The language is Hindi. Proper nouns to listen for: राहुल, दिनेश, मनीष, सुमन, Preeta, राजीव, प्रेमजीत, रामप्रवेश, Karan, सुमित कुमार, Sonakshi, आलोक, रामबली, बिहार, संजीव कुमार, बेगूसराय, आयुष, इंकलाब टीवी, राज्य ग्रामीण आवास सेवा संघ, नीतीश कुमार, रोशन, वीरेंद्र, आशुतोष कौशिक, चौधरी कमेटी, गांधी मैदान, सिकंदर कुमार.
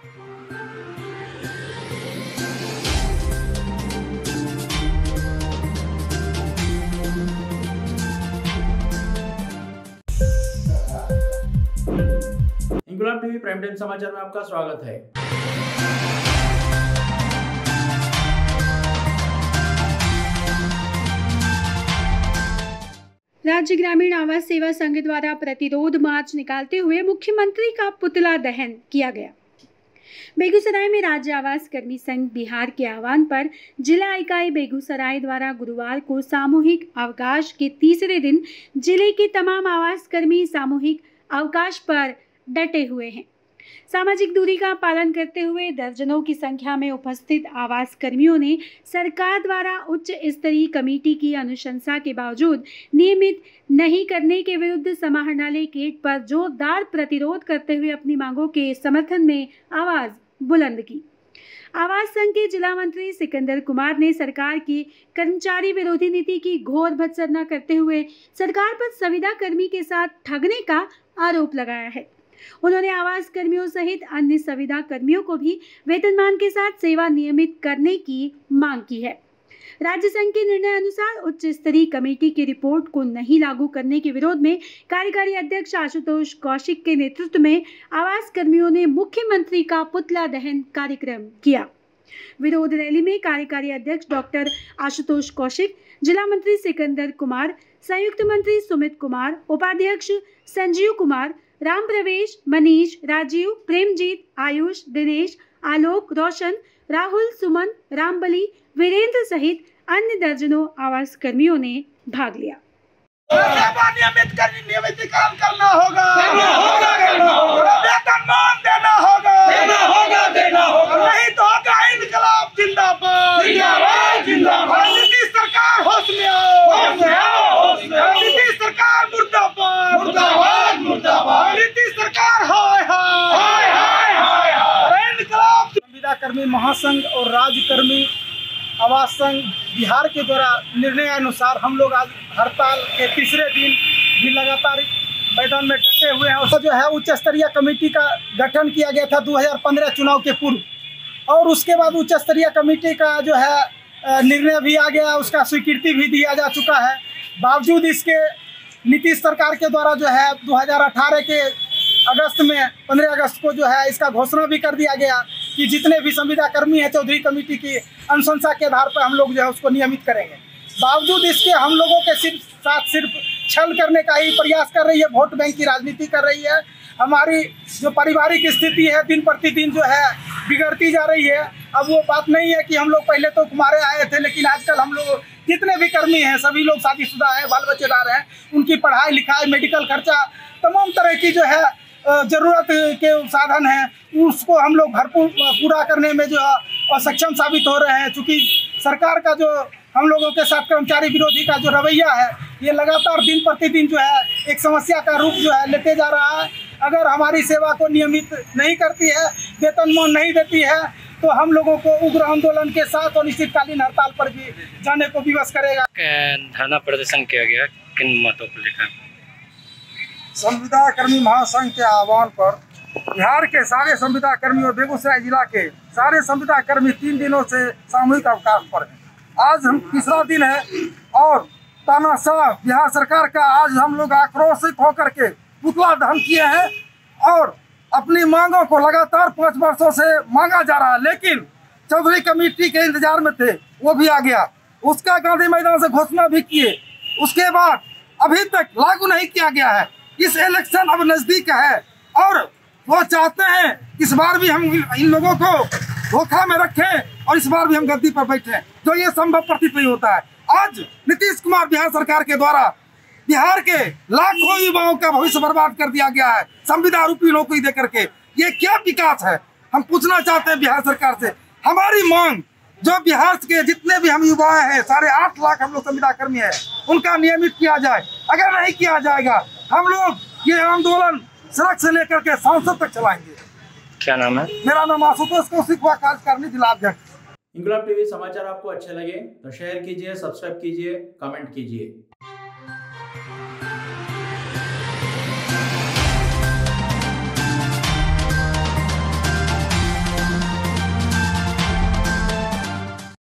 इंकलाब टीवी प्राइम टाइम समाचार में आपका स्वागत है। राज्य ग्रामीण आवास सेवा संघ द्वारा प्रतिरोध मार्च निकालते हुए मुख्यमंत्री का पुतला दहन किया गया। बेगूसराय में राज्य आवास कर्मी संघ बिहार के आह्वान पर जिला इकाई बेगूसराय द्वारा गुरुवार को सामूहिक अवकाश के तीसरे दिन जिले के तमाम आवास कर्मी सामूहिक अवकाश पर डटे हुए हैं। सामाजिक दूरी का पालन करते हुए दर्जनों की संख्या में उपस्थित आवास कर्मियों ने सरकार द्वारा उच्च स्तरीय कमेटी की अनुशंसा के बावजूद नियमित नहीं करने के विरुद्ध समाहरणालय गेट पर जोरदार प्रतिरोध करते हुए अपनी मांगों के समर्थन में आवाज बुलंद की। आवास संघ के जिला मंत्री सिकंदर कुमार ने सरकार की कर्मचारी विरोधी नीति की घोर भत्सना करते हुए सरकार पर संविदा कर्मी के साथ ठगने का आरोप लगाया है। उन्होंने आवास कर्मियों सहित अन्य संविदा कर्मियों को भी वेतनमान के साथ सेवा नियमित करने की मांग की है। राज्य संघ के निर्णय अनुसार उच्च स्तरीय कमेटी की रिपोर्ट को नहीं लागू करने के विरोध में कार्यकारी अध्यक्ष आशुतोष कौशिक के नेतृत्व में आवास कर्मियों ने मुख्यमंत्री का पुतला दहन कार्यक्रम किया। विरोध रैली में कार्यकारी अध्यक्ष डॉक्टर आशुतोष कौशिक, जिला मंत्री सिकंदर कुमार, संयुक्त मंत्री सुमित कुमार, उपाध्यक्ष संजीव कुमार, रामप्रवेश, मनीष, राजीव, प्रेमजीत, आयुष, दिनेश, आलोक, रोशन, राहुल, सुमन, रामबली, वीरेंद्र सहित अन्य दर्जनों आवास कर्मियों ने भाग लिया। नियमित काम करना होगा, वेतनमान देना होगा, नहीं तो होगा इंकलाब जिंदाबाद जिंदाबाद। नीतीश सरकार होश में आओ, नीतीश सरकार मुर्दाबाद मुर्दाबाद मुर्दाबाद, नीतीश सरकार हाय हाय हाय हाय हाय। इंकलाब संविदा कर्मी महासंघ और राज्य कर्मी आवास संघ बिहार के द्वारा निर्णय अनुसार हम लोग आज हड़ताल के तीसरे दिन भी लगातार मैदान में डटे हुए हैं। और जो है उच्च स्तरीय कमेटी का गठन किया गया था 2015 चुनाव के पूर्व, और उसके बाद उच्च स्तरीय कमेटी का जो है निर्णय भी आ गया, उसका स्वीकृति भी दिया जा चुका है। बावजूद इसके नीतीश सरकार के द्वारा जो है 2018 के अगस्त में 15 अगस्त को जो है इसका घोषणा भी कर दिया गया कि जितने भी संविदा कर्मी हैं चौधरी कमेटी की अनुशंसा के आधार पर हम लोग जो है उसको नियमित करेंगे। बावजूद इसके हम लोगों के साथ सिर्फ छल करने का ही प्रयास कर रही है, वोट बैंक की राजनीति कर रही है। हमारी जो पारिवारिक स्थिति है दिन प्रतिदिन जो है बिगड़ती जा रही है। अब वो बात नहीं है कि हम लोग पहले तो कुमारे आए थे, लेकिन आजकल हम लोग जितने भी कर्मी हैं सभी लोग शादीशुदा हैं, बाल बच्चेदार हैं, उनकी पढ़ाई लिखाई, मेडिकल खर्चा, तमाम तरह की जो है ज़रूरत के साधन हैं, उसको हम लोग भरपूर पूरा करने में जो है असक्षम साबित हो रहे हैं। चूँकि सरकार का जो हम लोगों के साथ कर्मचारी विरोधी का जो रवैया है ये लगातार दिन प्रतिदिन जो है एक समस्या का रूप जो है लेते जा रहा है। अगर हमारी सेवा को नियमित नहीं करती है, वेतनमान नहीं देती है, तो हम लोगों को उग्र आंदोलन के साथ और अनिश्चितकालीन हड़ताल पर भी जाने को विवश करेगा। धरना प्रदर्शन किया गया किन मुद्दों को लेकर? संविदा कर्मी महासंघ के आह्वान पर बिहार के सारे संविदा कर्मी और बेगूसराय जिला के सारे संविदा कर्मी 3 दिनों से सामूहिक अवकाश पर है। आज हम तीसरा दिन है और तानाशाह बिहार सरकार का आज हम लोग आक्रोशित होकर के पुतला दहन किए हैं और अपनी मांगों को लगातार 5 वर्षों से मांगा जा रहा है, लेकिन चौधरी कमेटी के इंतजार में थे, वो भी आ गया, उसका गांधी मैदान से घोषणा भी किए, उसके बाद अभी तक लागू नहीं किया गया है। इस इलेक्शन अब नजदीक है और वो चाहते हैं इस बार भी हम इन लोगों को धोखा में रखें और इस बार भी हम गद्दी पर बैठे, जो ये संभव प्रतीत नहीं होता है। आज नीतीश कुमार बिहार सरकार के द्वारा बिहार के लाखों युवाओं का भविष्य बर्बाद कर दिया गया है संविदा रूपी नौकरी देकर के। ये क्या विकास है? हम पूछना चाहते हैं बिहार सरकार से, हमारी मांग जो बिहार के जितने भी हम युवा हैं 8.5 लाख हम लोग संविदा कर्मी है, उनका नियमित किया जाए। अगर नहीं किया जाएगा हम लोग ये आंदोलन सड़क से लेकर के सांसद तक चलाएंगे। क्या नाम है? मेरा नाम आशुतोष कौशिक, कार्यकारिणी जिला अध्यक्ष। इंकलाब टीवी समाचार आपको अच्छे लगे तो शेयर कीजिए, सब्सक्राइब कीजिए, कमेंट कीजिए।